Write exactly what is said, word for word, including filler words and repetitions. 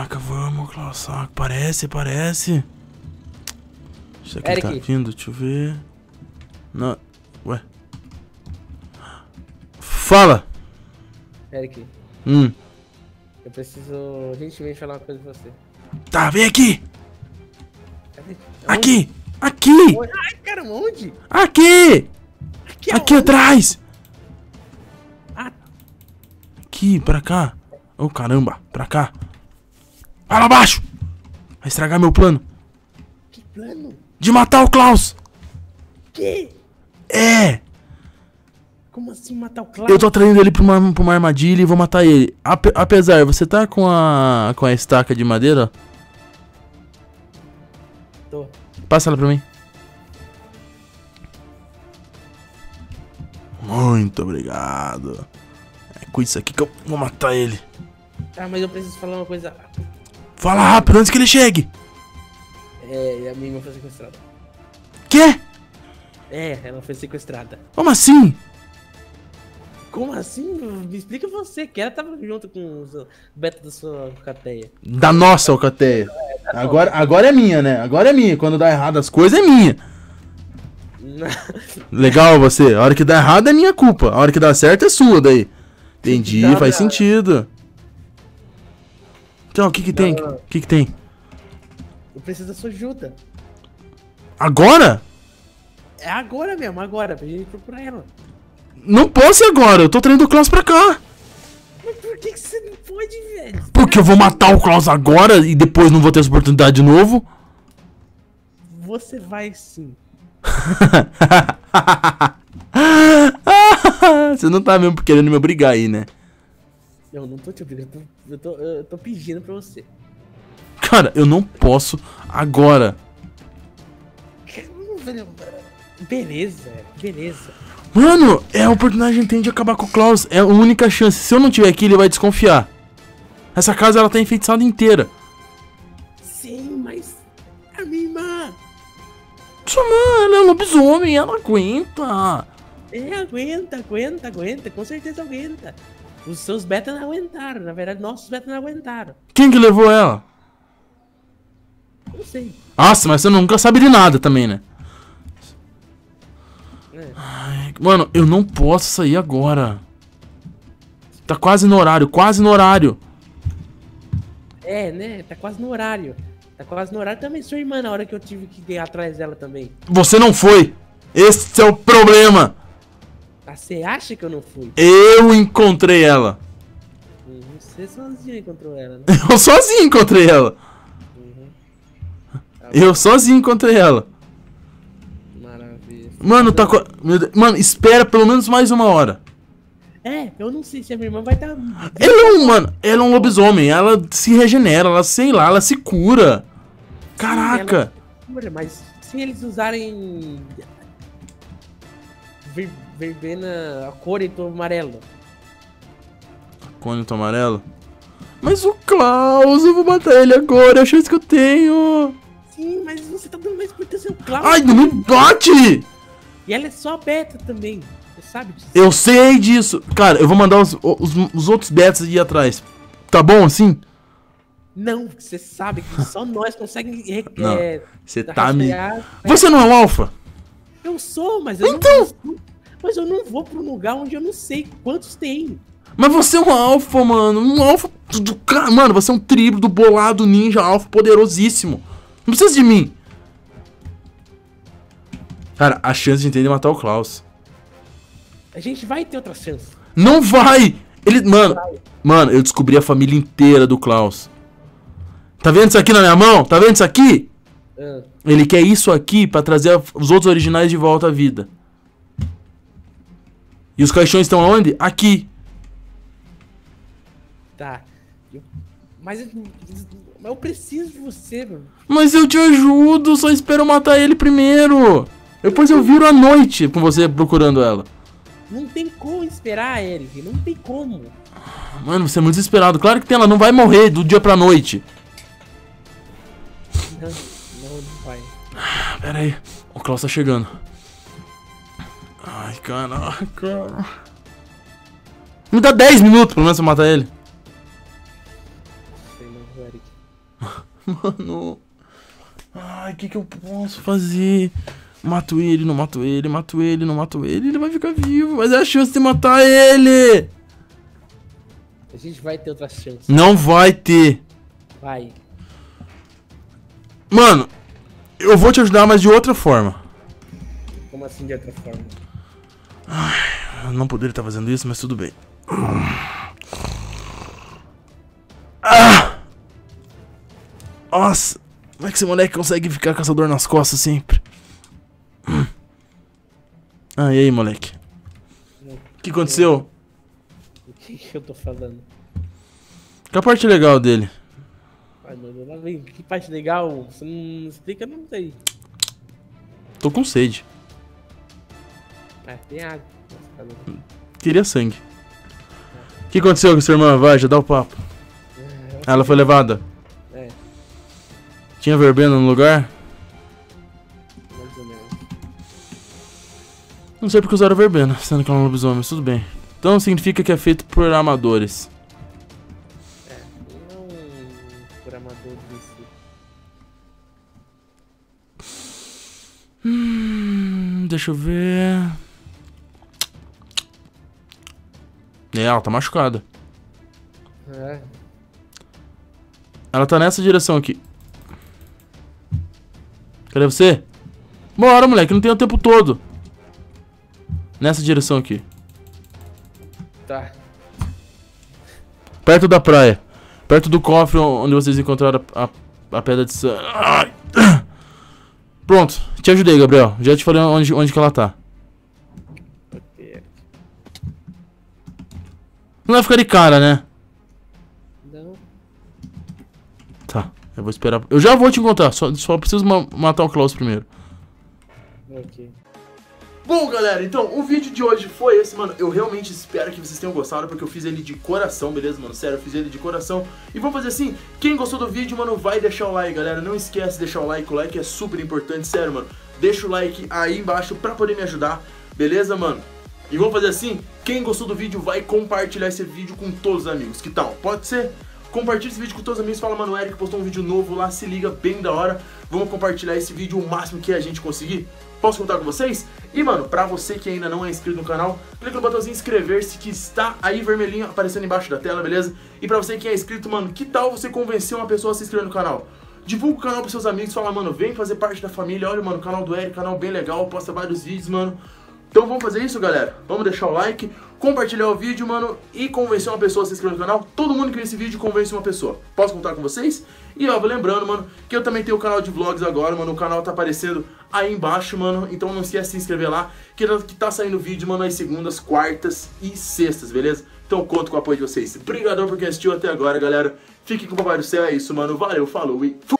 Saca, vamos, Klaus, saca. Parece, parece. Isso aqui Eric. Tá vindo, deixa eu ver. Não. Ué. Fala! Eric. Hum. Eu preciso urgentemente falar uma coisa com você. Tá, vem aqui! Eric, aqui! Aqui! Ai, cara, onde? Aqui! Aqui, aqui atrás! Ah. Aqui, pra cá. Ô, oh, caramba, pra cá. Vai lá abaixo! Vai estragar meu plano. Que plano? De matar o Klaus! Que? É! Como assim matar o Klaus? Eu tô atraindo ele pra uma, pra uma armadilha e vou matar ele. Ape, apesar, você tá com a com a estaca de madeira? Tô. Passa ela pra mim. Muito obrigado. É com isso aqui que eu vou matar ele. Ah, mas eu preciso falar uma coisa. Fala rápido antes que ele chegue. É, a minha irmã foi sequestrada. Quê? É, ela foi sequestrada. Como assim? Como assim? Me explica você, que ela tava junto com o Beto da sua alcateia. Da nossa alcateia. É, da agora, agora é minha, né? Agora é minha. Quando dá errado as coisas, é minha. Não. Legal você. A hora que dá errado é minha culpa. A hora que dá certo é sua daí. Entendi, não, faz não, sentido. Então, o que que tem? O que que tem? Eu preciso da sua ajuda. Agora? É agora mesmo, agora. Pra gente procurar ela. Não posso agora, eu tô traindo o Klaus pra cá. Mas por que que você não pode, velho? Porque eu vou matar o Klaus agora e depois não vou ter essa oportunidade de novo? Você vai sim. Você não tá mesmo querendo me obrigar aí, né? Eu não tô te obrigando, eu tô, eu tô, eu tô pedindo pra você. Cara, eu não posso agora. Beleza, beleza. Mano, é a oportunidade que a gente tem de acabar com o Klaus. É a única chance. Se eu não tiver aqui, ele vai desconfiar. Essa casa, ela tá enfeitiçada inteira. Sim, mas... a minha irmã... Sua mãe, ela é um lobisomem, ela aguenta. É, aguenta, aguenta, aguenta. Com certeza aguenta. Os seus betas não aguentaram. Na verdade, nossos betas não aguentaram. Quem que levou ela? Não sei. Nossa, mas você nunca sabe de nada também, né? Ai, mano, eu não posso sair agora. Tá quase no horário, quase no horário. É, né? Tá quase no horário. Tá quase no horário também, sua irmã, na hora que eu tive que ir atrás dela também. Você não foi. Esse é o problema. Ah, você acha que eu não fui? Eu encontrei ela. Uhum, você sozinho encontrou ela, né? Eu sozinho encontrei ela. Uhum. Tá eu sozinho encontrei ela. Mano, tá co... Mano, espera pelo menos mais uma hora. É, eu não sei se a minha irmã vai estar... Ela é um, mano, ela é um lobisomem. Ela se regenera, ela sei lá, ela se cura. Caraca. Sim, ela... Mas se eles usarem... Ver... Verbena... acônito amarelo. Acônito amarelo? Mas o Klaus, eu vou matar ele agora, é a chance que eu tenho. Sim, mas você tá dando mais importância ao Klaus. Ai, não me bate! E ela é só beta também, você sabe disso? Eu sei disso! Cara, eu vou mandar os, os, os outros betas ir atrás. Tá bom assim? Não, você sabe que só nós conseguimos... Não, é, você tá me... Você não é um alfa? Eu sou, mas eu então... não... Mas eu não vou pra um lugar onde eu não sei quantos tem. Mas você é um alfa, mano. Um alfa... Do... Mano, você é um tribro do bolado ninja alfa poderosíssimo. Não precisa de mim. Cara, a chance de entender é matar o Klaus. A gente vai ter outra chance. Não vai! Ele. Mano, vai. Mano, eu descobri a família inteira do Klaus. Tá vendo isso aqui na minha mão? Tá vendo isso aqui? É. Ele quer isso aqui pra trazer os outros originais de volta à vida. E os caixões estão aonde? Aqui. Tá. Mas eu preciso de você, mano. Mas eu te ajudo, só espero matar ele primeiro. Depois eu viro à noite com você procurando ela. Não tem como esperar, Eric. Não tem como. Mano, você é muito desesperado. Claro que tem, ela não vai morrer do dia pra noite. Não, não, não vai. Pera aí. O Klaus tá chegando. Ai, caraca. Me dá dez minutos pelo menos pra matar ele. aí, mano, o Eric. Mano. Ai, o que que eu posso fazer? Mato ele, não mato ele, mato ele, não mato ele. Ele vai ficar vivo, mas é a chance de matar ele. A gente vai ter outra chance. Não vai ter. Vai. Mano, eu vou te ajudar, mas de outra forma. Como assim de outra forma? Ai, não poderia estar fazendo isso, mas tudo bem. Ah! Nossa, como é que esse moleque consegue ficar com essa dor nas costas sempre? Ah, e aí, moleque? O que aconteceu? O que que eu tô falando? Que a parte legal dele? Ai, mano, vem. Que parte legal? Você não explica, não sei. Tô com sede. Ah, tem água. Queria sangue. O que aconteceu com sua irmã? Vai, já dá o papo. Ah, ela foi levada? É. Tinha verbena no lugar? Mais ou menos. Não sei porque usaram verbena, sendo que é um lobisomem, mas tudo bem. Então significa que é feito por amadores. É, não por amadores em si. Hum, deixa eu ver. É, ela tá machucada. É. Ela tá nessa direção aqui. Cadê você? Bora, moleque, não tem o tempo todo. Nessa direção aqui. Tá. Perto da praia. Perto do cofre onde vocês encontraram a, a, a pedra de sangue. Pronto, te ajudei, Gabriel. Já te falei onde, onde que ela tá. Não vai ficar de cara, né? Tá, eu vou esperar. Eu já vou te encontrar, só, só preciso ma matar o Klaus primeiro. Ok. Bom, galera, então o vídeo de hoje foi esse, mano. Eu realmente espero que vocês tenham gostado, porque eu fiz ele de coração, beleza, mano? Sério, eu fiz ele de coração. E vamos fazer assim, quem gostou do vídeo, mano, vai deixar o like, galera. Não esquece de deixar o like, o like é super importante, sério, mano. Deixa o like aí embaixo pra poder me ajudar, beleza, mano? E vamos fazer assim, quem gostou do vídeo vai compartilhar esse vídeo com todos os amigos. Que tal? Pode ser? Compartilha esse vídeo com todos os amigos, fala, mano, o Eric postou um vídeo novo lá, se liga, bem da hora. Vamos compartilhar esse vídeo o máximo que a gente conseguir. Posso contar com vocês? E, mano, pra você que ainda não é inscrito no canal, clica no botãozinho inscrever-se que está aí vermelhinho aparecendo embaixo da tela, beleza? E pra você que é inscrito, mano, que tal você convencer uma pessoa a se inscrever no canal? Divulga o canal pros seus amigos, fala, mano, vem fazer parte da família. Olha, mano, o canal do Eric, canal bem legal, posta vários vídeos, mano. Então vamos fazer isso, galera. Vamos deixar o like, compartilhar o vídeo, mano, e convencer uma pessoa a se inscrever no canal. Todo mundo que vê esse vídeo convence uma pessoa. Posso contar com vocês? E ó, lembrando, mano, que eu também tenho o canal de vlogs agora, mano. O canal tá aparecendo aí embaixo, mano. Então não esquece de se inscrever lá, que tá saindo vídeo, mano, nas segundas, quartas e sextas, beleza? Então conto com o apoio de vocês. Obrigadão por quem assistiu até agora, galera. Fiquem com o papai do céu, é isso, mano. Valeu, falou e fui!